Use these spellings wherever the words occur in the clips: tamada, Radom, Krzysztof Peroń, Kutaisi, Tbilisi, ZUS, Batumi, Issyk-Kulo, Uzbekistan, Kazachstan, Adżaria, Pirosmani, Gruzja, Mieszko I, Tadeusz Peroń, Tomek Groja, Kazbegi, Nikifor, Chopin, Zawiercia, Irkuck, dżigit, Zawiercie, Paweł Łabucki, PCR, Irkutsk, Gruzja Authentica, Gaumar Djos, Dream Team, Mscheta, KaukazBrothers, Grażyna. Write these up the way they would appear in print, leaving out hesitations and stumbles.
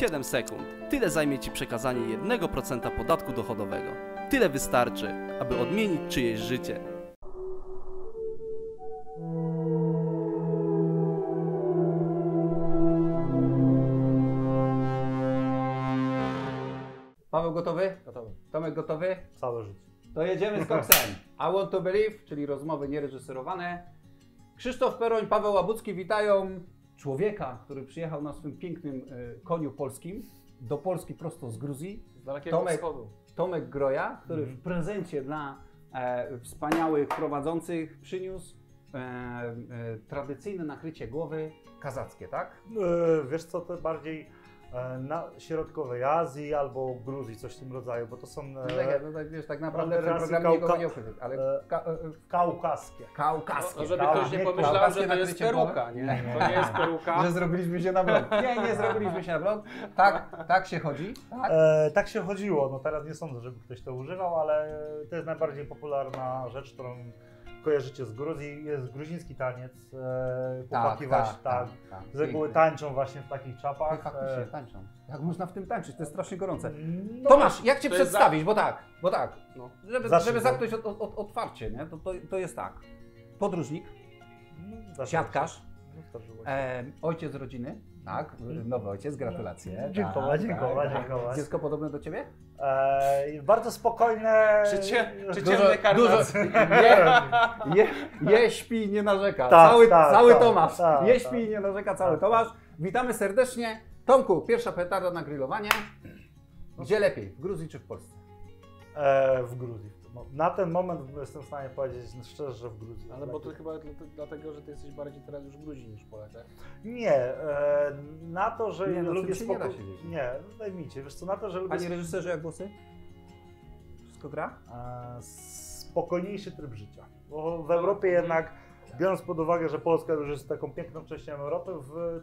7 sekund. Tyle zajmie Ci przekazanie 1% podatku dochodowego. Tyle wystarczy, aby odmienić czyjeś życie. Paweł gotowy? Gotowy. Tomek gotowy? Całe życie. To jedziemy z koksem. I want to believe, czyli rozmowy niereżyserowane. Krzysztof Peroń, Paweł Łabucki witają człowieka, który przyjechał na swym pięknym koniu polskim do Polski prosto z Gruzji. Z dalekiego wschodu. Tomek Groja, który w prezencie dla wspaniałych prowadzących przyniósł tradycyjne nakrycie głowy kazackie, tak? Wiesz co, to bardziej na środkowej Azji albo Gruzji, coś w tym rodzaju, bo to są... wiesz, tak naprawdę program nikogo nie opytać, ale... kaukaskie. Kaukaskie. Żeby ktoś nie pomyślał, że to jest peruka, nie? To nie jest peruka. Że zrobiliśmy się na blond. Nie zrobiliśmy się na blond. Tak się chodzi? Tak się chodziło. No teraz nie sądzę, żeby ktoś to używał, ale to jest najbardziej popularna rzecz, którą kojarzycie z Gruzji, jest gruziński taniec, chłopaki właśnie tak, z reguły tańczą właśnie w takich czapach. Faktycznie tańczą. Jak można w tym tańczyć? To jest strasznie gorące. No, Tomasz, jak Cię przedstawić? Bo tak. No. Żeby zamknąć otwarcie, nie? To jest tak. Podróżnik, siatkarz, ojciec rodziny. Tak, nowy ojciec, gratulacje. Dziękuję. Dziecko podobne do Ciebie? Bardzo spokojne. Przyciemny karnac. Je, śpi i nie narzeka. Cały Tomasz. Je, śpi i nie narzeka cały Tomasz. Witamy serdecznie. Tomku, pierwsza petarda na grillowanie. Gdzie lepiej, w Gruzji czy w Polsce? W Gruzji. Na ten moment jestem w stanie powiedzieć szczerze, że w Gruzji. Ale bo to chyba dlatego, że ty jesteś bardziej teraz już Gruzin niż Polak, tak? Nie, na to, że nie, lubię spokojnie. Nie, zajmijcie, wiesz co, na to, że lubię... Panie reżyserze, jak głosy? Wszystko gra? Spokojniejszy tryb życia. Bo w Europie jednak, biorąc pod uwagę, że Polska już jest taką piękną częścią Europy,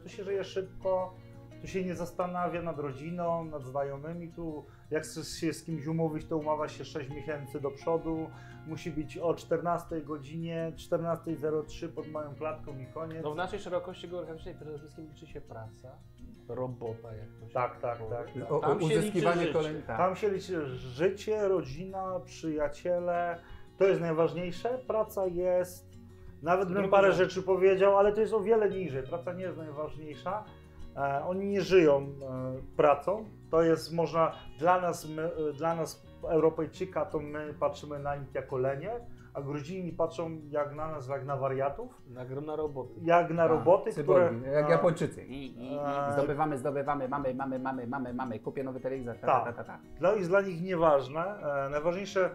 tu się żyje szybko. Tu się nie zastanawia nad rodziną, nad znajomymi, tu jak się z kimś umówić, to umawia się 6 miesięcy do przodu, musi być o 14 godzinie, 14:03 pod moją klatką i koniec. No w naszej szerokości geograficznej przede wszystkim liczy się praca, robota jak to się tak. Tam się liczy życie, rodzina, przyjaciele, to jest najważniejsze, praca jest, nawet bym parę rzeczy powiedział, ale to jest o wiele niżej, praca nie jest najważniejsza. Oni nie żyją pracą, to jest można, dla nas Europejczyka to my patrzymy na nich jako lenie, a Gruzini patrzą jak na nas, jak na wariatów. Jak na roboty, cyborgi, które... Jak Japończycy. Zdobywamy, mamy, kupię nowy telewizor, No jest dla nich nieważne, najważniejsze,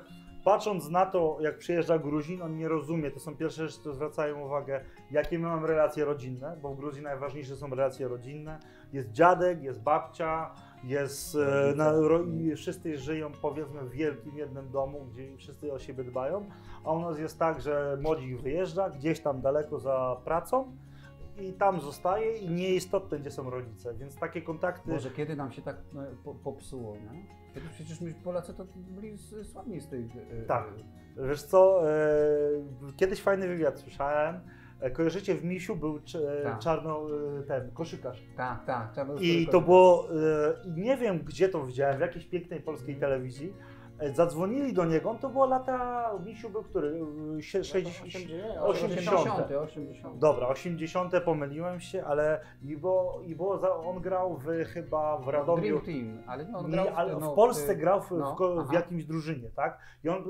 patrząc na to, jak przyjeżdża Gruzin, on nie rozumie, to są pierwsze rzeczy, które zwracają uwagę, jakie my mamy relacje rodzinne, bo w Gruzji najważniejsze są relacje rodzinne. Jest dziadek, jest babcia, jest... wszyscy żyją, powiedzmy, w wielkim jednym domu, gdzie wszyscy o siebie dbają, a u nas jest tak, że młodzik wyjeżdża gdzieś tam daleko za pracą i tam zostaje i nieistotne, gdzie są rodzice, więc takie kontakty... Boże, kiedy nam się tak popsuło, nie? Przecież my Polacy to byli słabni z tej... Tak. Wiesz co, kiedyś fajny wywiad słyszałem. Kojarzycie, w Misiu był koszykarz. I to było, nie wiem gdzie to widziałem, w jakiejś pięknej polskiej telewizji. Zadzwonili do niego, to było lata, Misiu był który? 80. Dobra, 80. pomyliłem się, ale on grał chyba w Radomiu. Dream Team, ale on grał w Polsce grał w jakimś drużynie, tak? I on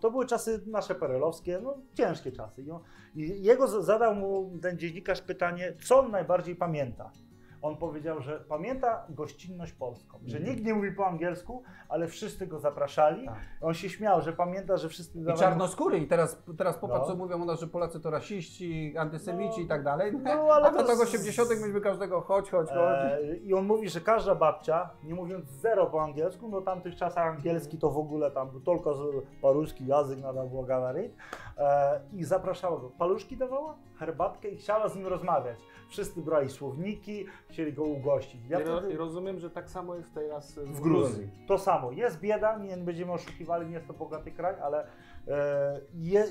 to były czasy nasze perelowskie, ciężkie czasy. I jego zadał mu ten dziennikarz pytanie, co on najbardziej pamięta. On powiedział, że pamięta gościnność polską, że nikt nie mówi po angielsku, ale wszyscy go zapraszali. Tak. On się śmiał, że pamięta, że wszyscy... I czarnoskóry. I teraz popatrz, co mówią o nas, że Polacy to rasiści, antysemici i tak dalej. Ale do tego 80-tych myśmy każdego chodź. I on mówi, że każda babcia, nie mówiąc zero po angielsku, no w tamtych czasach angielski to w ogóle tam był tylko paluszki, język nadal było galaryt. I zapraszała go. Paluszki dawała, herbatkę i chciała z nim rozmawiać. Wszyscy brali słowniki, chcieli go ugościć. I rozumiem, że tak samo jest teraz w Gruzji. To samo. Jest bieda, nie będziemy oszukiwali, nie jest to bogaty kraj, ale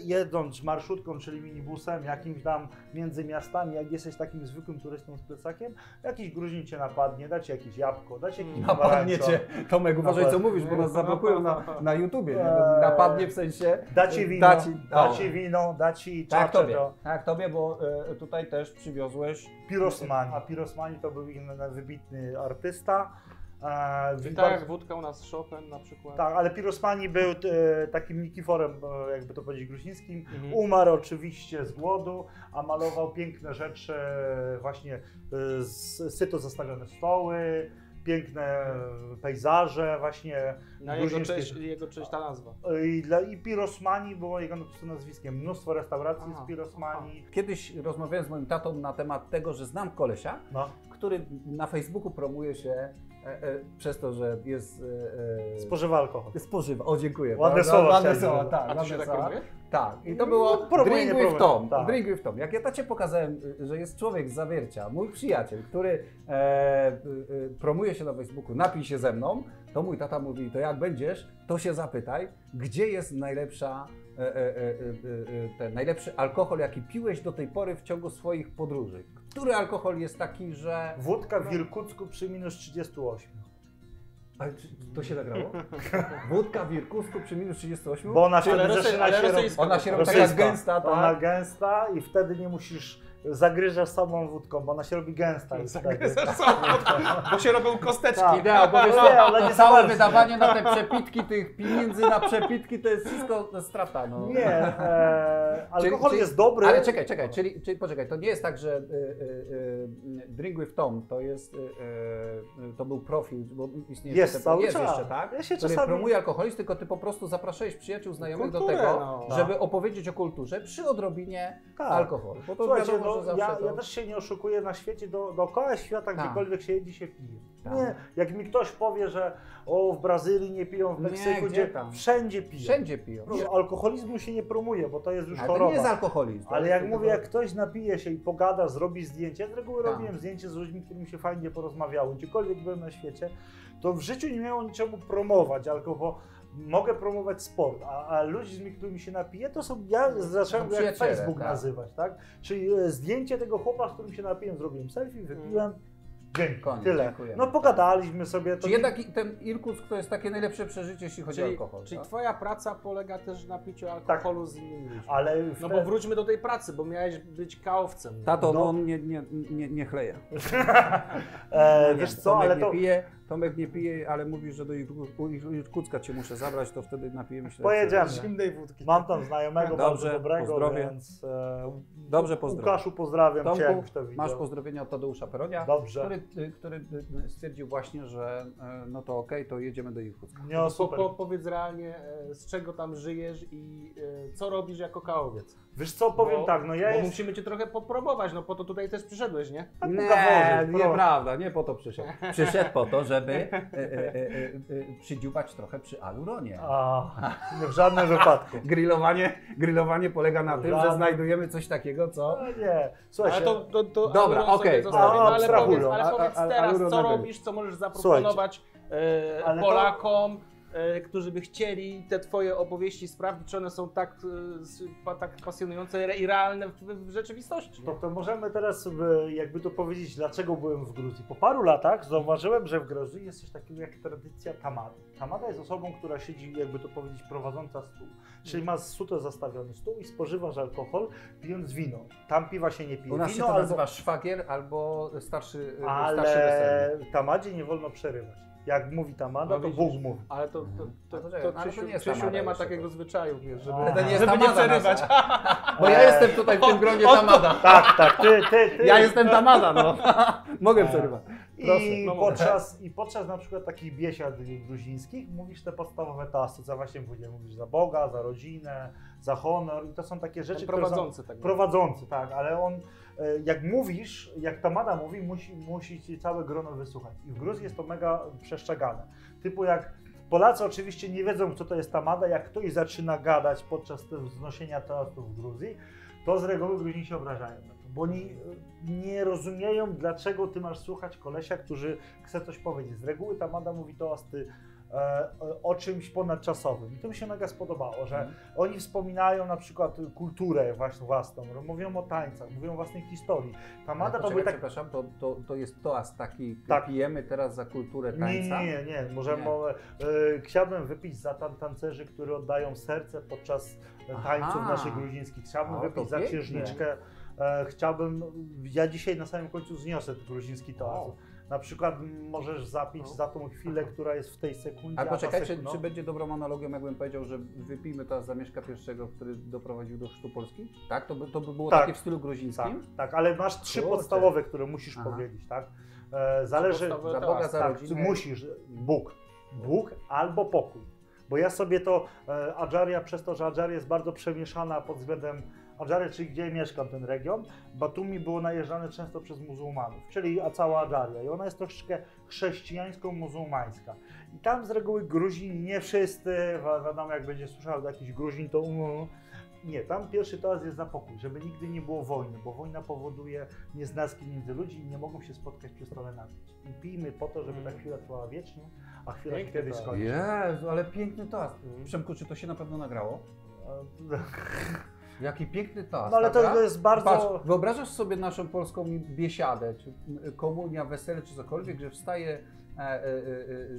jedąc marszutką, czyli minibusem, jakimś tam między miastami, jak jesteś takim zwykłym turystą z plecakiem, jakiś Gruzin cię napadnie, da ci jakieś jabłko, da ci jakieś napadnie cię, Tomek, uważaj co mówisz, bo nas zablokują na YouTubie, napadnie w sensie... Da ci wino, tak tobie, bo tutaj też przywiozłeś... Pirosmani, a Pirosmani to był inny wybitny artysta. Tak, wódka u nas Chopin na przykład. Tak, ale Pirosmani był takim Nikiforem, jakby to powiedzieć, gruzińskim. Umarł oczywiście z głodu, a malował piękne rzeczy, właśnie syto zastawione stoły, piękne pejzaże, właśnie. Na jego część ta nazwa. I Pirosmani było jego nazwiskiem. Mnóstwo restauracji z Pirosmani. Kiedyś rozmawiałem z moim tatą na temat tego, że znam kolesia, który na Facebooku promuje się przez to, że jest... spożywa alkohol. Spożywa, o dziękuję. Ładne słowa. A ty się tak rozumiesz? Tak. I to było Drink with Tom. Jak ja tacie pokazałem, że jest człowiek z Zawiercia, mój przyjaciel, który promuje się na Facebooku, napij się ze mną, to mój tata mówi, to jak będziesz, to się zapytaj, gdzie jest najlepszy alkohol, jaki piłeś do tej pory w ciągu swoich podróży. Który alkohol jest taki, że... Wódka w Irkucku przy -38. Ale to się nagrało? Wódka w Irkucku przy -38? Bo ona się robi taka gęsta. Tak? Ona gęsta i wtedy nie musisz... Zagryzasz samą wódką, bo ona się robi gęsta. Zagryzasz samą wódką, bo się robią kosteczki. Tak. Idea, bo nie, całe wydawanie na te przepitki, tych pieniędzy na przepitki, to jest wszystko strata. No. Nie, alkohol jest dobry. Ale czekaj, czyli poczekaj, to nie jest tak, że Drink with Tom to był profil, bo istnieje jeszcze, tak? Ja się czasami... promuje alkoholizm, tylko ty po prostu zapraszałeś przyjaciół, znajomych do tego, żeby opowiedzieć o kulturze przy odrobinie alkoholu. Bo to ja też się nie oszukuję na świecie, dookoła świata, gdziekolwiek się jedzie, się pije. Nie, jak mi ktoś powie, że w Brazylii nie piją, w Meksyku, wszędzie piją. Wszędzie piją. Alkoholizmu się nie promuje, bo to jest już choroba. To nie jest alkoholizm. Ale jak mówię, jak ktoś napije się i pogada, zrobi zdjęcie, ja z reguły robiłem zdjęcie z ludźmi, którymi się fajnie porozmawiało, gdziekolwiek byłem na świecie, to w życiu nie miało niczemu promować alkohol. Mogę promować sport, a ludzi, z którymi się napiję, to są, ja zacząłem go jak Facebook nazywać, tak? Czyli zdjęcie tego chłopa, z którym się napiłem, zrobiłem selfie, wypiłem, tyle. No pogadaliśmy sobie. Czy jednak ten Irkutsk to jest takie najlepsze przeżycie, jeśli chodzi o alkohol? Czyli twoja praca polega też na piciu alkoholu z innymi ludźmi. No bo wróćmy do tej pracy, bo miałeś być kaowcem. Tato, no on nie chleje. Wiesz co, ale to... Tomek nie pije, ale mówisz, że do Irkucka cię muszę zabrać, to wtedy napijemy się. Pojedziemy. Zimnej wódki. Mam tam znajomego, bardzo dobrego, więc... Dobrze, pozdrawiam. Łukaszu, pozdrawiam cię. Masz pozdrowienia od Tadeusza Peronia, który stwierdził właśnie, że no to okej, to jedziemy do Irkucka. No, super. Powiedz realnie, z czego tam żyjesz i co robisz jako kaowiec. Wiesz co, powiem musimy cię trochę popromować, no po to tutaj też przyszedłeś, nie? Nieprawda, nie po to przyszedł. Przyszedł po to, żeby przydziubać trochę przy aluronie. W żadnym wypadku. Grillowanie polega na tym, że znajdujemy coś takiego, co... Nie, słuchaj, ale to dobra, okej. Ale powiedz teraz, co robisz, co możesz zaproponować Polakom, którzy by chcieli te twoje opowieści sprawdzić, czy one są tak pasjonujące i realne w rzeczywistości. To możemy teraz jakby to powiedzieć, dlaczego byłem w Gruzji. Po paru latach zauważyłem, że w Gruzji jest coś takiego jak tradycja tamady. Tamada jest osobą, która siedzi, jakby to powiedzieć, prowadząca stół. Czyli ma suto zastawiony stół i spożywasz alkohol, pijąc wino. Tam piwa się nie pije. U nas się to nazywa szwagier albo starszy. Ale tamadzie nie wolno przerywać. Jak mówi tamada, to Bóg mówi. Ale Krzysiu nie ma takiego zwyczaju, wiesz, żeby nie przerywać. Bo ja jestem tutaj w tym gronie tamada. Tak, ty. Ja jestem tamada, no. Mogę przerywać. I podczas na przykład takich biesiad gruzińskich mówisz te podstawowe tasy, za właśnie później mówisz za Boga, za rodzinę, za honor i to są takie rzeczy, prowadzący, ale on jak mówisz, jak tamada mówi, musi ci całe grono wysłuchać i w Gruzji jest to mega przestrzegane, typu jak Polacy oczywiście nie wiedzą, co to jest tamada, jak ktoś zaczyna gadać podczas wznoszenia toastów w Gruzji, to z reguły Gruzini się obrażają. Bo oni nie rozumieją, dlaczego ty masz słuchać kolesia, który chce coś powiedzieć. Z reguły tamada mówi toasty o czymś ponadczasowym. I to mi się mega spodobało, że oni wspominają na przykład kulturę własną, mówią o tańcach, mówią o własnej historii. Tamada to był tak... Przepraszam, to jest toast taki, tak. Pijemy teraz za kulturę tańca? Nie. Możemy, nie. Chciałbym wypić za tancerzy, którzy oddają serce podczas tańców naszych gruzińskich. Chciałbym wypić za księżniczkę. Chciałbym, ja dzisiaj na samym końcu zniosę gruziński toast. Na przykład możesz zapić za tą chwilę, która jest w tej sekundzie. Ale poczekaj, czy będzie dobrą analogią, jakbym powiedział, że wypijmy teraz za Mieszka I, który doprowadził do chrztu Polski? Tak? To by było takie w stylu gruzińskim? Tak, ale masz trzy podstawowe, które musisz powiedzieć, tak? Zależy, za Boga, za rodzinę. Musisz, Bóg albo pokój. Bo ja sobie to, Adżaria, przez to, że Adżaria jest bardzo przemieszana pod względem Adżaria, czyli gdzie mieszkam ten region, Batumi było najeżdżane często przez muzułmanów, czyli cała Adżaria. I ona jest troszeczkę chrześcijańsko-muzułmańska. I tam z reguły Gruzin, nie wszyscy, wiadomo, jak będzie słyszał jakiś Gruzin, to nie, tam pierwszy toast jest za pokój, żeby nigdy nie było wojny, bo wojna powoduje nieznaski między ludzi i nie mogą się spotkać przy stole napić. I pijmy po to, żeby ta chwila trwała wiecznie, a chwila się kiedyś skończy. Jezu, ale piękny toast. Przemku, czy to się na pewno nagrało? Jaki piękny toast. No ale to jest bardzo... Patrz, wyobrażasz sobie naszą polską biesiadę, czy komunia, wesele, czy cokolwiek, że wstaje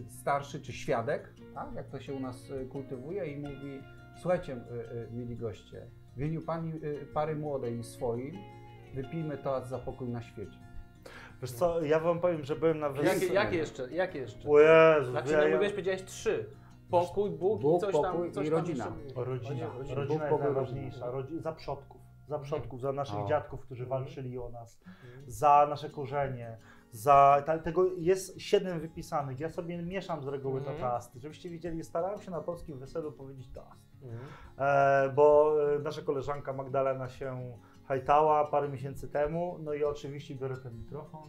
starszy czy świadek, tak? Jak to się u nas kultywuje, i mówi: słuchajcie, mili goście, w imieniu pary młodej i swoim wypijmy toast za pokój na świecie. Wiesz co, ja wam powiem, że byłem na weselu. Jakie jeszcze? O Jezu, znaczy, no mówiłeś, powiedziałeś trzy. Pokój, Bóg i coś tam, pokój, coś i rodzina. Tam jeszcze... Rodzina Bóg, jest najważniejsza. Za przodków, za naszych dziadków, którzy walczyli o nas, za nasze korzenie. Tego jest 7 wypisanych. Ja sobie mieszam z reguły te toasty. Żebyście wiedzieli, starałem się na polskim weselu powiedzieć toast. Bo nasza koleżanka Magdalena się hajtała parę miesięcy temu, no i oczywiście biorę ten mikrofon.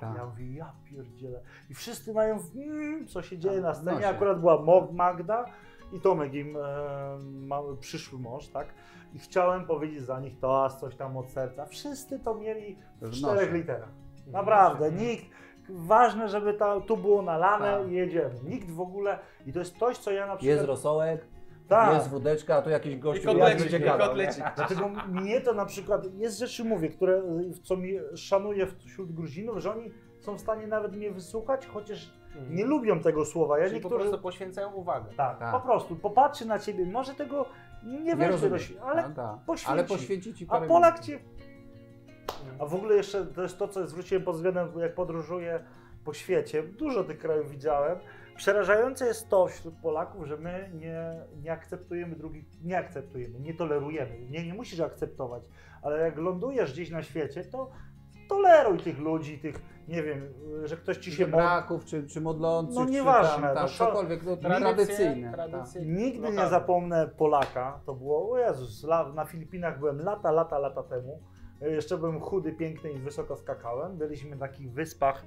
Tak. Ja mówię, ja pierdzielę. I wszyscy mają, co się dzieje na scenie. Nosie. Akurat była Magda i Tomek, im mały przyszły mąż, tak? I chciałem powiedzieć za nich toast, coś tam od serca. Wszyscy to mieli w 4 literach. Naprawdę, nikt. Ważne, żeby tu było nalane i jedziemy. Nikt w ogóle. I to jest coś, co ja na przykład. Jest rosołek. Tak. Jest wódeczka, a tu jakiś gościu kotleci. Dlatego mnie to na przykład, jest rzeczy, mówię, które, co mi szanuję wśród Gruzinów, że oni są w stanie nawet mnie wysłuchać, chociaż nie lubią tego słowa. Ja niektórzy po prostu poświęcają uwagę. Tak, po prostu popatrzy na ciebie, może tego nie weźmie do siebie, ale poświęci ci parę. A Polak cię... A w ogóle jeszcze to jest to, co zwróciłem pod względem, jak podróżuję po świecie, dużo tych krajów widziałem. Przerażające jest to wśród Polaków, że my nie akceptujemy drugich, nie tolerujemy. Nie musisz akceptować, ale jak lądujesz gdzieś na świecie, to toleruj tych ludzi, tych, nie wiem, że ktoś ci się... Braków, czy modlących, no nieważne, cokolwiek, no, tradycyjne. Nigdy nie zapomnę Polaka, to było, o Jezus, na Filipinach byłem lata temu. Jeszcze byłem chudy, piękny i wysoko skakałem. Byliśmy na takich wyspach,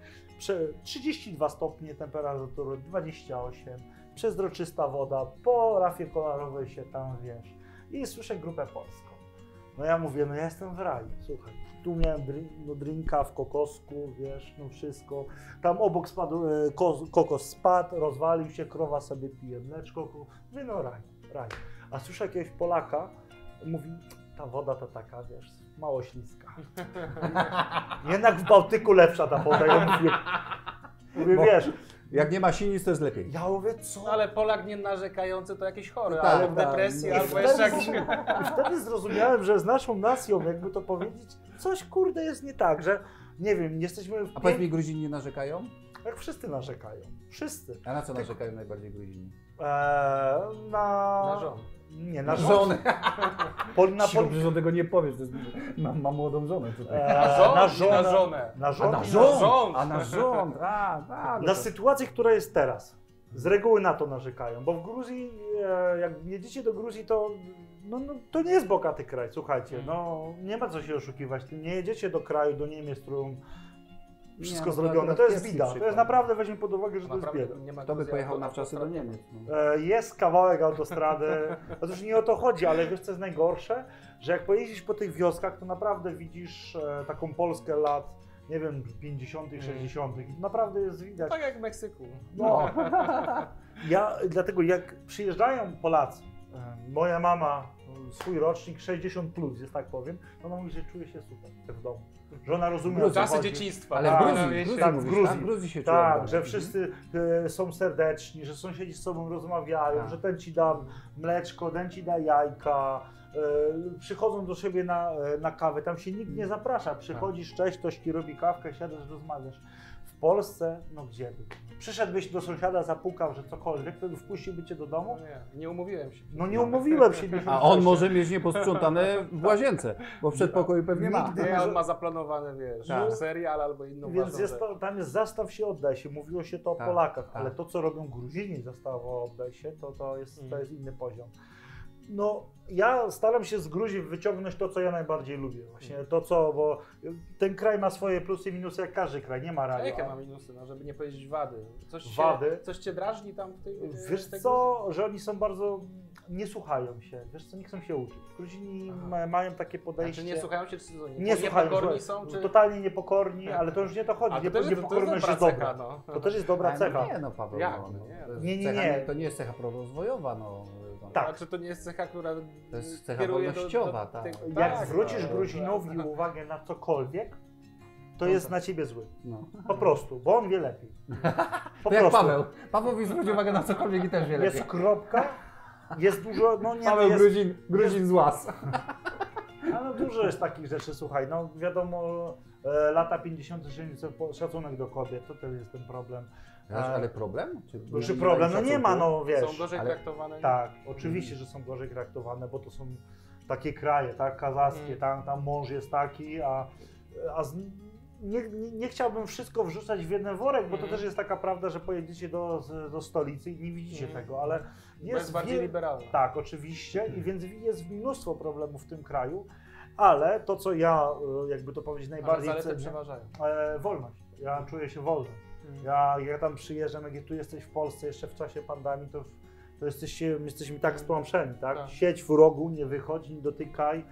32 stopnie temperatury, 28, przezroczysta woda, po rafie kolorowej się tam, wiesz. I słyszę grupę polską. No ja mówię, no ja jestem w raju, słuchaj. Tu miałem drinka w kokosku, wiesz, no wszystko. Tam obok spadł, kokos spadł, rozwalił się, krowa sobie pije mleczko. Mówię, no raj. A słyszę jakiegoś Polaka, mówi, ta woda to taka, wiesz, mało śliska. Jednak w Bałtyku lepsza ta woda. Ja mówię, wiesz... Jak nie ma sinic, to jest lepiej. Ja mówię, co? No, ale Polak nie narzekający to jakiś chory, no, albo w depresji, albo jeszcze jakiś... I wtedy zrozumiałem, że z naszą nacją, jakby to powiedzieć, coś kurde jest nie tak, że nie wiem, jesteśmy... A powiedz mi, Gruzini nie narzekają? Tak, wszyscy narzekają. Wszyscy. A na co narzekają najbardziej Gruzini? Na żonę. Nie, na żonę. Dobrze, że tego nie powiesz, to jest... mam młodą żonę tutaj. Na sytuację, która jest teraz. Z reguły na to narzekają, bo w Gruzji, jak jedziecie do Gruzji, to to nie jest bogaty kraj, słuchajcie, nie ma co się oszukiwać, nie jedziecie do kraju, do Niemiec, którą wszystko zrobione, to jest bida, to jest naprawdę, weźmy pod uwagę, że naprawdę, to jest bieda. Kto by pojechał na wczasy do Niemiec? Jest kawałek autostrady, otóż nie o to chodzi, ale wiesz co jest najgorsze, że jak pojeździsz po tych wioskach, to naprawdę widzisz taką Polskę lat nie wiem, 50., 60. Naprawdę jest widać. Tak jak w Meksyku. No. Dlatego jak przyjeżdżają Polacy, moja mama, swój rocznik 60 plus, jest tak powiem, ona mówi, że czuje się super w domu. Że ona rozumie, o co czasy chodzi. Dzieciństwa. Ale w Gruzji się tak, że wszyscy są serdeczni, że sąsiedzi z sobą rozmawiają, że ten ci da mleczko, ten ci da jajka. Przychodzą do siebie na kawę, tam się nikt nie zaprasza. Przychodzisz, cześć, ktoś ci robi kawkę, siadasz, rozmawiasz. W Polsce, no gdzie by? Przyszedłbyś do sąsiada, zapukał, że cokolwiek, wtedy wpuściłby cię do domu? No nie umówiłem się. No nie umówiłem się. A on może mieć nieposprzątane w łazience, bo w przedpokoju pewnie ma. Nie, on ma zaplanowane, wiesz, serial albo inną ważną rzecz. Tam jest zastaw się, oddaj się, mówiło się to o Polakach, ale to co robią Gruzini, zastawo oddaj się, to jest inny poziom. No, ja staram się z Gruzji wyciągnąć to, co ja najbardziej lubię. Właśnie to, co, bo ten kraj ma swoje plusy i minusy, jak każdy kraj, nie ma raju. Jakie ma minusy, no, żeby nie powiedzieć wady? Coś cię drażni tam w tej... Wiesz co, że oni są bardzo... Nie słuchają się, wiesz co, nie chcą się uczyć. Gruzini mają takie podejście... Znaczy nie słuchają się, czy nie słuchają, niepokorni są? Czy... Totalnie niepokorni, ale to już nie to chodzi. Niepokorność jest dobra. To też jest dobra cecha. Nie no, Paweł, nie. To nie jest cecha prorozwojowa, no. Tak. A czy to nie jest cecha, która to jest cecha wolnościowa, tak. Jak zwrócisz Gruzinowi uwagę na cokolwiek, to jest na ciebie zły. No. Po prostu, bo on wie lepiej. Po prostu. Jak Paweł. Paweł zwróci uwagę na cokolwiek i też wie lepiej. Jest kropka, jest dużo... No nie, Paweł jest, Gruzin z łas. Ale dużo jest takich rzeczy, słuchaj, no wiadomo, lata 50. szacunek do kobiet, to też jest ten problem. Ale problem? Czy problem? No nie ma, no wiesz. Są gorzej traktowane? Tak, oczywiście, że są gorzej traktowane, bo to są takie kraje, tak, kazachskie, tam mąż jest taki, nie chciałbym wszystko wrzucać w jeden worek, bo to też jest taka prawda, że pojedziecie do stolicy i nie widzicie tego, ale jest bardziej liberalne. Tak, oczywiście, i więc jest mnóstwo problemów w tym kraju, ale to, co ja, jakby to powiedzieć, najbardziej cenię, przeważają. Wolność. Ja czuję się wolny. Ja tam przyjeżdżam, jak tu jesteś w Polsce jeszcze w czasie pandemii, to jesteśmy tak stłamszeni, tak? Siedź w rogu, nie wychodź, nie dotykaj.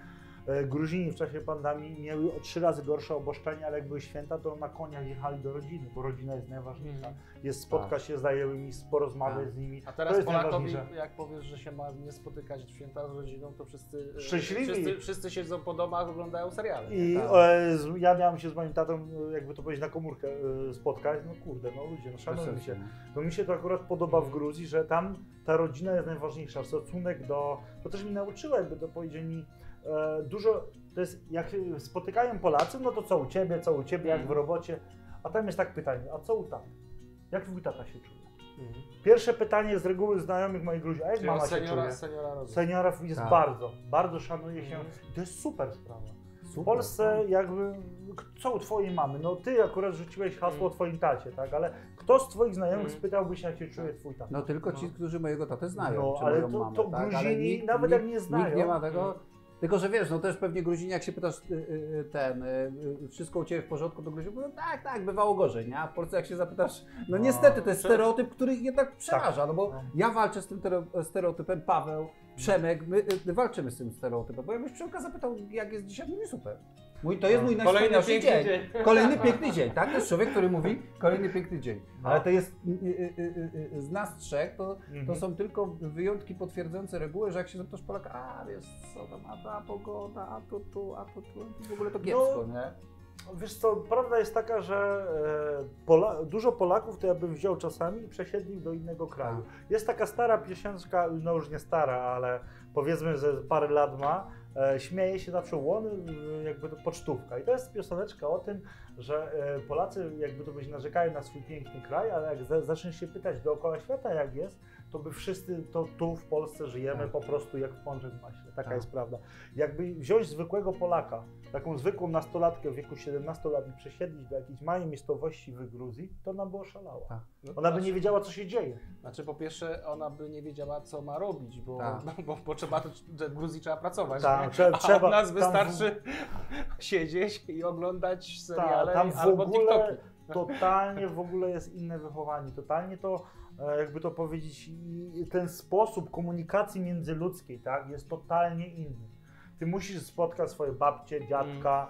Gruzini w czasie pandemii mieli o 3 razy gorsze obostrzenia, ale jak były święta, to na koniach jechali do rodziny, bo rodzina jest najważniejsza. Jest spotkać się z znajomymi, porozmawiać z nimi. A teraz Polakowi, jak powiesz, że się ma nie spotykać w święta z rodziną, to wszyscy siedzą po domach, oglądają seriale. Ja miałem się z moim tatą, jakby to powiedzieć, na komórkę spotkać. No kurde, no ludzie, no szanujmy się. To mi się to akurat podoba w Gruzji, że tam ta rodzina jest najważniejsza. Stosunek do... To też mi nauczyło, jakby to powiedzieli. Dużo, to jest, jak spotykają Polacy, no to co u ciebie, jak w robocie, a tam jest tak pytanie, a co u taty? Jak twój tata się czuje? Pierwsze pytanie z reguły znajomych moich ludzi, a jak mama się czuje? Seniora jest bardzo szanuje się, to jest super sprawa. W Polsce jakby, co u twojej mamy? No ty akurat rzuciłeś hasło o twoim tacie, tak? Ale kto z twoich znajomych spytałby się, jak się czuje twój tata? No tylko ci, którzy mojego tatę znają, no, czy ale moją mamę, to tak? Gruzini, ale nikt, nawet jak nie znają. Nikt nie ma tego. Tylko, że wiesz, no też pewnie Gruzini, jak się pytasz, wszystko u ciebie w porządku, to Gruzini mówią, tak, bywało gorzej, nie? A w Polsce jak się zapytasz, no niestety, to jest stereotyp, który jednak przeraża, no bo ja walczę z tym stereotypem, Paweł, Przemek, my walczymy z tym stereotypem, bo ja bym Przemka zapytał, jak jest dzisiaj, mówi super. To jest mój najśmielszy dzień. Kolejny piękny dzień, tak? To jest człowiek, który mówi kolejny piękny dzień. Ale to jest z nas trzech, to są tylko wyjątki potwierdzające reguły, że jak się zapytasz Polaka, wiesz co tam, a ta pogoda, a to w ogóle to kiepsko, no, nie? Wiesz co, prawda jest taka, że dużo Polaków to ja bym wziął czasami i przesiedlił do innego kraju. Jest taka stara piosenka, no już nie stara, ale powiedzmy, że parę lat ma, śmieje się zawsze łony, jakby to pocztówka. I to jest pioseneczka o tym, że Polacy jakby to powiedzieć narzekają na swój piękny kraj, ale jak zaczniesz się pytać dookoła świata jak jest, to by wszyscy to tu w Polsce żyjemy po prostu jak w pączek w maśle. Taka jest prawda. Jakby wziąć zwykłego Polaka, taką zwykłą nastolatkę w wieku 17 lat i przesiedlić do jakiejś małej miejscowości w Gruzji, to ona by oszalała. Ona by nie wiedziała, co się dzieje. Znaczy po pierwsze, ona by nie wiedziała, co ma robić, bo trzeba, w Gruzji trzeba pracować. A od nas wystarczy siedzieć i oglądać seriale albo TikToki. Totalnie w ogóle jest inne wychowanie, totalnie to, jakby to powiedzieć, ten sposób komunikacji międzyludzkiej, tak, jest totalnie inny. Ty musisz spotkać swoje babcie, dziadka,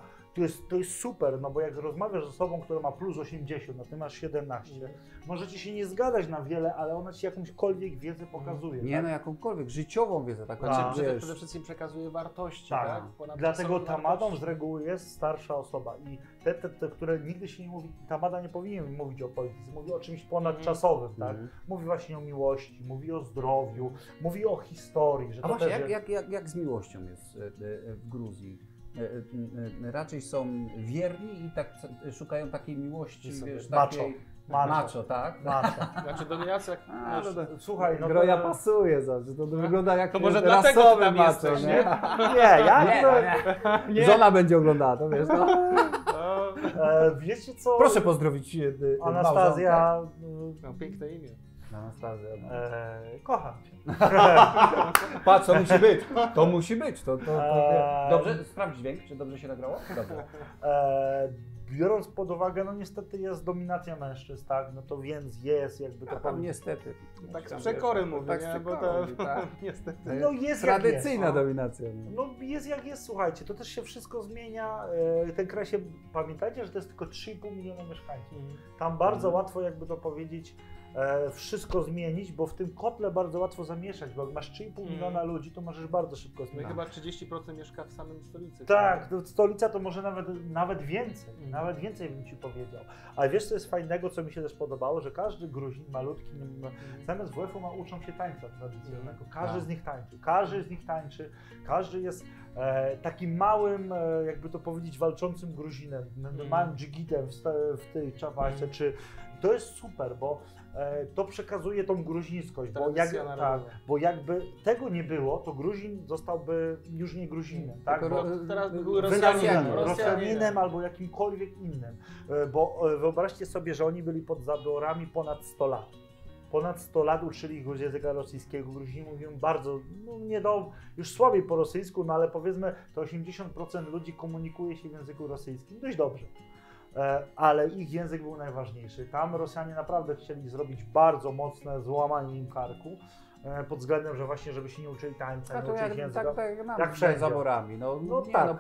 To jest super, no bo jak rozmawiasz z osobą, która ma plus 80, a ty masz 17, możecie się nie zgadać na wiele, ale ona ci jakąśkolwiek wiedzę pokazuje. Nie, tak? No jakąkolwiek, życiową wiedzę taką. Znaczy, przede wszystkim przekazuje wartości, tak? Tak? Dlatego tamadą z reguły jest starsza osoba i te, które nigdy się nie mówi, tamada nie powinien mówić o polityce, mówi o czymś ponadczasowym, tak? Mówi właśnie o miłości, mówi o zdrowiu, mówi o historii. Że a to właśnie, też jak z miłością jest w Gruzji? Raczej są wierni i tak szukają takiej miłości, wiesz, takiej macho, tak? Macho. Znaczy do Jacek, słuchaj, no Groja to pasuje zawsze, to wygląda jak to może rasowy macho, nie? Nie. Żona będzie oglądała, to wiesz, no. Wiecie co? Proszę pozdrowić Anastazja. No, piękne imię. Anastazja. Kocham cię. Patrz, to musi być. To musi być. Dobrze, sprawdź dźwięk, czy dobrze się nagrało? Dobrze. Biorąc pod uwagę, no niestety jest dominacja mężczyzn, tak? No to więc jest jakby to. Tam niestety. Tak z przekory mówię, tak, nie? Bo to niestety. No jest tradycyjna jak jest, dominacja. No jest jak jest, słuchajcie, to też się wszystko zmienia. Ten kraj się, pamiętajcie, że to jest tylko 3,5 miliona mieszkańców. Tam bardzo łatwo jakby to powiedzieć, wszystko zmienić, bo w tym kotle bardzo łatwo zamieszać, bo jak masz 3,5 miliona ludzi, to możesz bardzo szybko zmienić. No i chyba 30% mieszka w samym stolicy. Tak, tak? Stolica to może nawet więcej, nawet więcej bym ci powiedział. Ale wiesz co jest fajnego, co mi się też podobało, że każdy Gruzin malutki, zamiast WF-u uczą się tańca tradycyjnego. Każdy z nich tańczy, każdy jest takim małym, jakby to powiedzieć, walczącym Gruzinem, małym dżigitem w tej czawasie, czy to jest super, bo to przekazuje tą gruzińskość, bo jakby tego nie było, to Gruzin zostałby już nie Gruzinem, tak? Teraz by był Rosjaninem albo jakimkolwiek innym, bo wyobraźcie sobie, że oni byli pod zaborami ponad 100 lat. Ponad 100 lat uczyli ich języka rosyjskiego. Gruzini mówią bardzo, no nie do, już słabiej po rosyjsku, no ale powiedzmy, to 80% ludzi komunikuje się w języku rosyjskim dość dobrze. Ale ich język był najważniejszy. Tam Rosjanie naprawdę chcieli zrobić bardzo mocne złamanie im karku, pod względem, że właśnie, żeby się nie uczyli tańca, nie uczyli języka. Tak przed zaborami.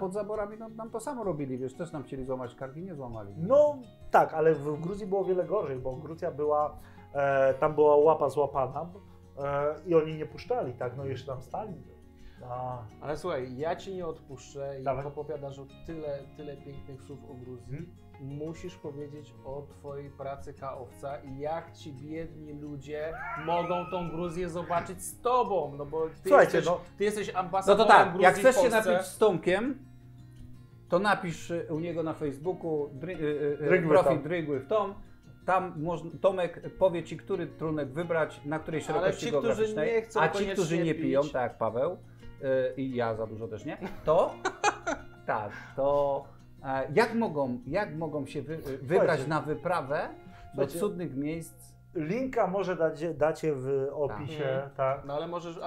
Pod zaborami nam to samo robili, wiesz, też nam chcieli złamać karki, nie złamali. No tak, ale w Gruzji było wiele gorzej, bo Gruzja była, tam była łapa złapana i oni nie puszczali, tak, no jeszcze tam stali. Ale słuchaj, ja ci nie odpuszczę i opowiadasz o tyle pięknych słów o Gruzji. Musisz powiedzieć o twojej pracy kaowca i jak ci biedni ludzie mogą tą Gruzję zobaczyć z tobą, no bo ty jesteś ambasadorem Gruzji w Polsce. No to tak, jak chcesz się napić z Tomkiem, to napisz u niego na Facebooku profil Drink with Tom. Tam Tomek powie ci, który trunek wybrać, na której szerokości geograficznej, a ci, którzy nie piją, tak jak Paweł, i ja za dużo też nie, to jak mogą się wybrać na wyprawę do cudnych miejsc? Linka może dacie w opisie, tak. No ale możesz,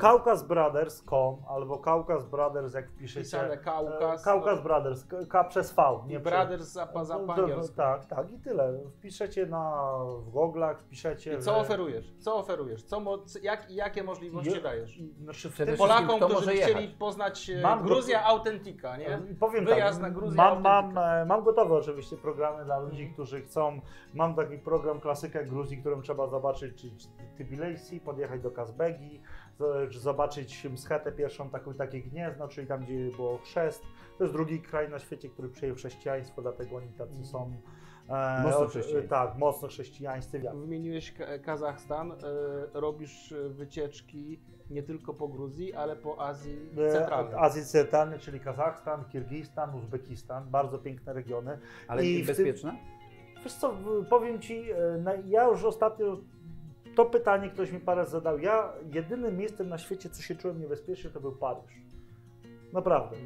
KaukazBrothers.com albo KaukazBrothers, jak wpiszecie. Pisane KaukazBrothers, K przez V. Nie Brothers za po angielsku. Tak i tyle. Wpiszecie w goglach, wpiszecie. I co oferujesz? Jakie możliwości dajesz? Znaczy Polakom, którzy chcieli poznać Gruzja Authentica, nie? Powiem wyjazd na Gruzję Authentica. Mam gotowe oczywiście programy dla ludzi, którzy chcą. Mam taki program klasykę Gruzji, którą trzeba zobaczyć, czy Tbilisi, podjechać do Kazbegi, zobaczyć Mschetę pierwszą, takie gniezno, czyli tam, gdzie było chrzest. To jest drugi kraj na świecie, który przyjął chrześcijaństwo, dlatego oni tacy są mocno chrześcijańscy. Wymieniłeś Kazachstan, robisz wycieczki nie tylko po Gruzji, ale po Azji Centralnej. Azji Centralnej, czyli Kazachstan, Kirgistan, Uzbekistan, bardzo piękne regiony. Ale i bezpieczne? Wiesz co, powiem ci, ja już ostatnio to pytanie ktoś mi parę zadał. Ja jedynym miejscem na świecie, co się czułem niebezpiecznie, to był Paryż. Naprawdę.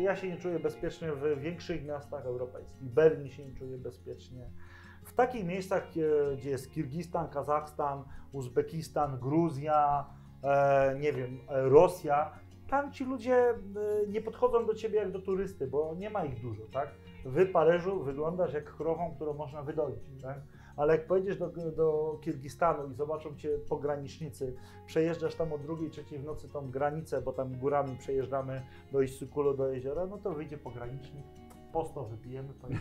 Ja się nie czuję bezpiecznie w większych miastach europejskich. Berlin się nie czuje bezpiecznie. W takich miejscach, gdzie jest Kirgistan, Kazachstan, Uzbekistan, Gruzja, nie wiem, Rosja, tam ci ludzie nie podchodzą do ciebie jak do turysty, bo nie ma ich dużo, tak? W Paryżu wyglądasz jak krową, którą można wydoić, tak? ale jak pojedziesz do Kirgistanu i zobaczą cię pogranicznicy, przejeżdżasz tam o 2-3 w nocy tą granicę, bo tam górami przejeżdżamy do Issyk-Kulo, do jeziora, no to wyjdzie pogranicznik. Posto wypijemy, tyle.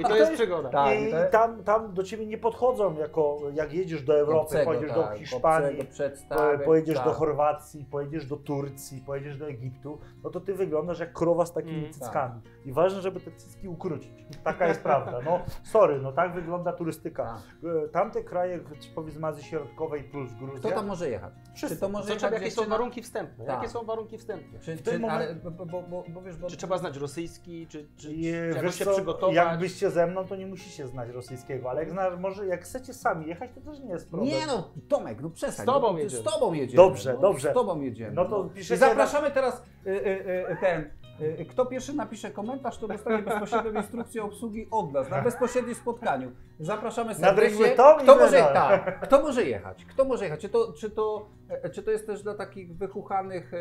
I to jest przygoda. Tak, i tam do ciebie nie podchodzą, jak jedziesz do Europy, obcego, pojedziesz do Hiszpanii, pojedziesz do Chorwacji, pojedziesz do Turcji, pojedziesz do Egiptu, no to ty wyglądasz jak krowa z takimi cyckami. Tak. I ważne, żeby te cycki ukrócić. Taka jest prawda. No sorry, no tak wygląda turystyka. Tak. Tamte kraje, powiedzmy Azji Środkowej plus Gruzja. Kto tam może jechać? Wszyscy. Czy to może jechać? Jakie są warunki wstępne? Jakie są warunki wstępne? Czy trzeba znać rosyjski, czy wiesz, się przygotować? Jakbyście ze mną, to nie musicie znać rosyjskiego, ale jak chcecie sami jechać, to też nie jest problem. Nie no, Tomek, no przestań. Z tobą jedziemy. Dobrze, dobrze. Z tobą jedziemy. No to piszecie. I zapraszamy teraz kto pierwszy napisze komentarz, to dostanie bezpośrednią instrukcję obsługi od nas, na bezpośrednim spotkaniu. Zapraszamy serdecznie. Kto może jechać? Kto może jechać? Czy to jest też dla takich wychuchanych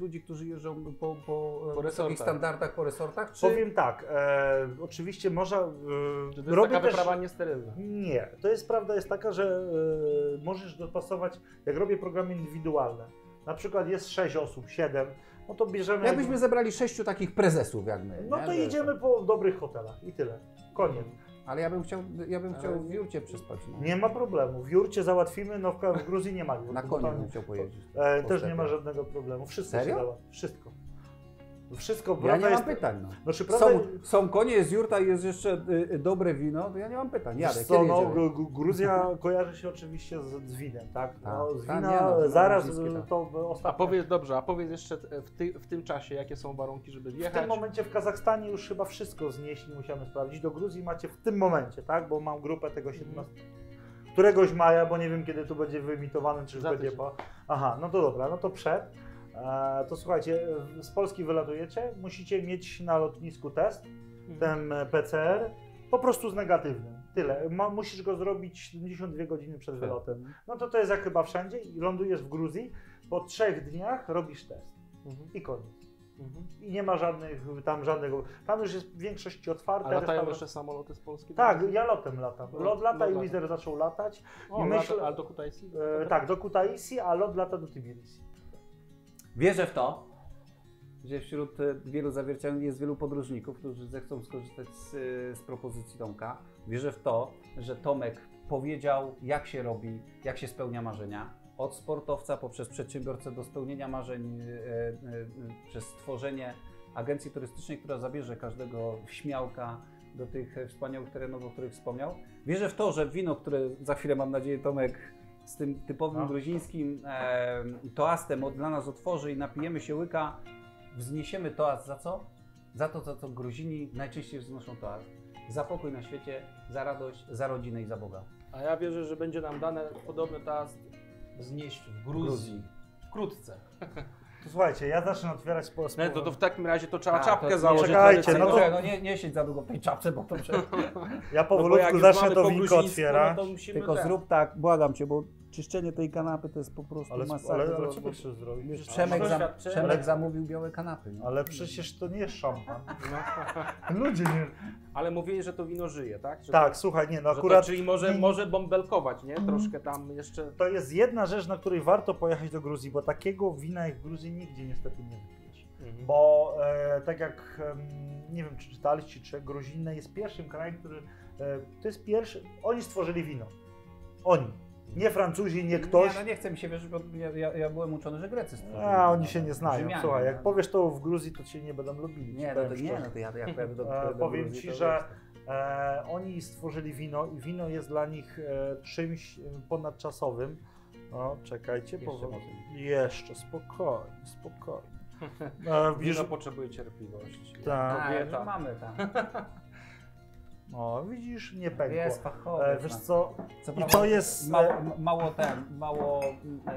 ludzi, którzy jeżdżą po wysokich standardach, po resortach? Czy... Powiem tak, oczywiście można... Czy to jest taka wyprawa niesterylna? Nie, to jest prawda jest taka, że możesz dopasować, jak robię programy indywidualne, na przykład jest 6 osób, 7, no to bierzemy... Jakbyśmy zebrali 6 takich prezesów jak my. No to idziemy po dobrych hotelach i tyle, koniec. Ale ja bym chciał w jurcie przespać. No. Nie ma problemu, w jurcie załatwimy, no w Gruzji nie ma jurtu. Na koniu bym chciał pojeździć. Też nie ma żadnego problemu, wszystko się dało, wszystko. Wszystko, ja nie mam pytań. No. Znaczy, prawda... są konie, jest jurta i jest jeszcze dobre wino, to ja nie mam pytań. Jadę, co, Gruzja kojarzy się oczywiście z winem, tak? No, z wina zaraz to ostatnio. A powiedz jeszcze w tym czasie, jakie są warunki, żeby wjechać? W tym momencie w Kazachstanie już chyba wszystko znieśli, musiałem sprawdzić. Do Gruzji macie w tym momencie, tak? Bo mam grupę tego 17. Któregoś maja, bo nie wiem kiedy to będzie wyemitowane, czy już będzie po... Aha, no to dobra, no to przed. To słuchajcie, z Polski wylatujecie, musicie mieć na lotnisku test, ten PCR, po prostu z negatywnym, tyle. Musisz go zrobić 72 godziny przed wylotem. No to jest jak chyba wszędzie, lądujesz w Gruzji, po 3 dniach robisz test i koniec. I nie ma żadnych, tam już jest w większości otwarte. A latają jeszcze samoloty z Polski? Tak, ja lotem latam. Lot lata i Wizer zaczął latać. A do Kutaisi? Tak, do Kutaisi, a lot lata do Tbilisi. Wierzę w to, że wśród wielu zawiercian jest wielu podróżników, którzy zechcą skorzystać z propozycji Tomka. Wierzę w to, że Tomek powiedział, jak się robi, jak się spełnia marzenia. Od sportowca poprzez przedsiębiorcę do spełnienia marzeń przez stworzenie agencji turystycznej, która zabierze każdego śmiałka do tych wspaniałych terenów, o których wspomniał. Wierzę w to, że wino, które za chwilę, mam nadzieję, Tomek z tym typowym gruzińskim toastem dla nas otworzy i napijemy się łyka, wzniesiemy toast za co? Za to, za co Gruzini najczęściej wznoszą toast. Za pokój na świecie, za radość, za rodzinę i za Boga. A ja wierzę, że będzie nam dane podobny toast wznieść w Gruzji. Wkrótce. To słuchajcie, ja zacznę otwierać po prostu. To w takim razie to trzeba czapkę założyć. Czekajcie, nie siedź za długo w tej czapce, bo to przecież... Ja powolutku zacznę to winko otwierać. Tylko zrób tak, błagam cię, bo czyszczenie tej kanapy to jest po prostu masakra. Ale co byś zrobił? Przemek zamówił białe kanapy. Nie? Ale przecież to nie jest szampan. Ludzie nie... Ale mówili, że to wino żyje, tak? Że tak, to, słuchaj, nie no akurat... To, czyli może bąbelkować, nie? Troszkę tam jeszcze... To jest jedna rzecz, na której warto pojechać do Gruzji, bo takiego wina jak w Gruzji nigdzie niestety nie wypijesz. Bo tak jak, nie wiem czy czytaliście, czy Gruzina jest pierwszym krajem, który... to jest pierwszy... Oni stworzyli wino. Oni. Nie Francuzi, nie ktoś. Nie, no nie chce mi się wierzyć, bo ja byłem uczony, że Grecy stworzyli. A oni się nie znają. Rzymianie, słuchaj, jak powiesz to w Gruzji, to cię nie będą lubili. Nie, ja powiem Ci, że oni stworzyli wino i wino jest dla nich czymś ponadczasowym. No, czekajcie, jeszcze spokojnie, spokojnie. Wino potrzebuje cierpliwości. Tak, to mamy tam. O, widzisz, nie pękło. Jest fachowy. Wiesz co? I to jest... Mało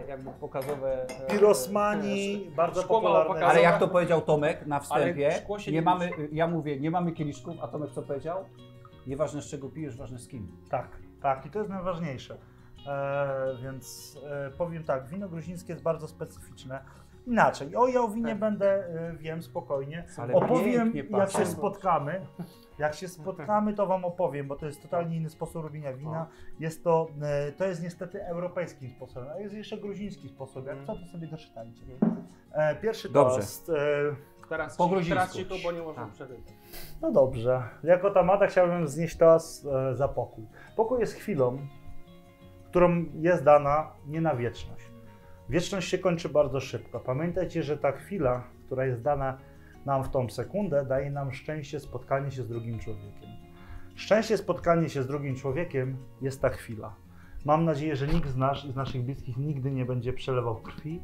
jakby pokazowe... Pirosmani, bardzo popularne. Ale jak to powiedział Tomek na wstępie, ja mówię, nie mamy kieliszków, a Tomek co powiedział? Nieważne z czego pijesz, ważne z kim. Tak, tak i to jest najważniejsze. Więc powiem tak, wino gruzińskie jest bardzo specyficzne. Inaczej, o ja o winie będę wiem spokojnie, ale opowiem jak się spotkamy. Jak się spotkamy, to wam opowiem, bo to jest totalnie inny sposób robienia wina. Jest to jest niestety europejski sposób, a jest jeszcze gruziński sposób. Jak co, to sobie doczytajcie. Pierwszy toast. Teraz po gruzińsku, bo nie możemy przerywać. No dobrze. Jako tamata chciałbym znieść toast za pokój. Pokój jest chwilą, którą jest dana nie na wieczność. Wieczność się kończy bardzo szybko. Pamiętajcie, że ta chwila, która jest dana nam w tą sekundę, daje nam szczęście, spotkanie się z drugim człowiekiem. Szczęście, spotkanie się z drugim człowiekiem jest ta chwila. Mam nadzieję, że nikt z naszych bliskich nigdy nie będzie przelewał krwi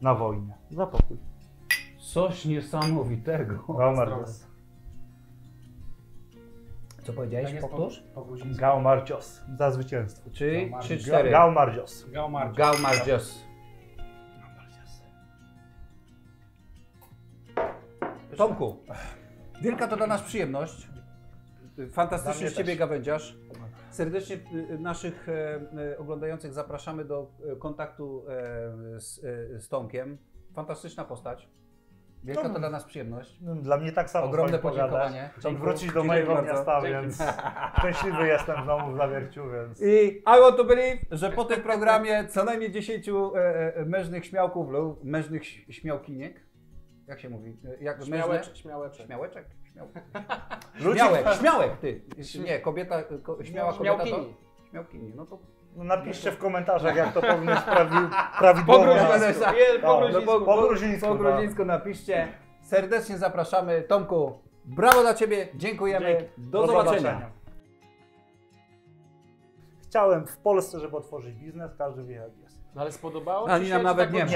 na wojnie. Za pokój. Coś niesamowitego. Gaumar Djos. Co powiedziałeś? Powtórz? Gaumar Djos. Za zwycięstwo. Czyli 3-4. Gaumar Djos. Gaumar Djos. Tomku, wielka to dla nas przyjemność. Fantastycznie z Ciebie gawędziarz. Serdecznie naszych oglądających zapraszamy do kontaktu z Tomkiem. Fantastyczna postać. Wielka to dla nas przyjemność. Dla mnie tak samo. Ogromne podziękowanie. I wrócić do mojego miasta, więc szczęśliwy jestem znowu w Zawierciu, więc... I I want to believe, że po tym programie co najmniej 10 mężnych śmiałków lub mężnych śmiałkiniek. Jak się mówi? Jak śmiałeczek? Śmiałek, ty. Nie, kobieta, śmiała kobieta to? Śmiałkini. No to... No napiszcie w komentarzach, jak to powinno prawidłowo. Po gruzińsku. Po gruzińsku napiszcie. Serdecznie zapraszamy. Tomku, brawo dla Ciebie. Dziękujemy. Do zobaczenia. Chciałem w Polsce, żeby otworzyć biznes, każdy wie jak jest. No ale spodobało Ci się, nawet nie.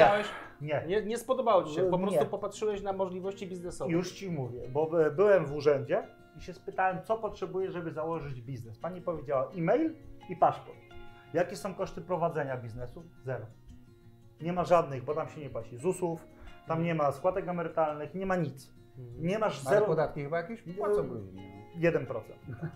Nie spodobało Ci się, po prostu nie. Popatrzyłeś na możliwości biznesowe. Już Ci mówię, bo byłem w urzędzie i się spytałem, co potrzebuję, żeby założyć biznes. Pani powiedziała e-mail i paszport. Jakie są koszty prowadzenia biznesu? Zero. Nie ma żadnych, bo tam się nie płaci ZUS-ów, tam nie ma składek emerytalnych, nie ma nic. Nie masz zero. Ale podatki chyba jakieś płacą w Gruzji. 1%.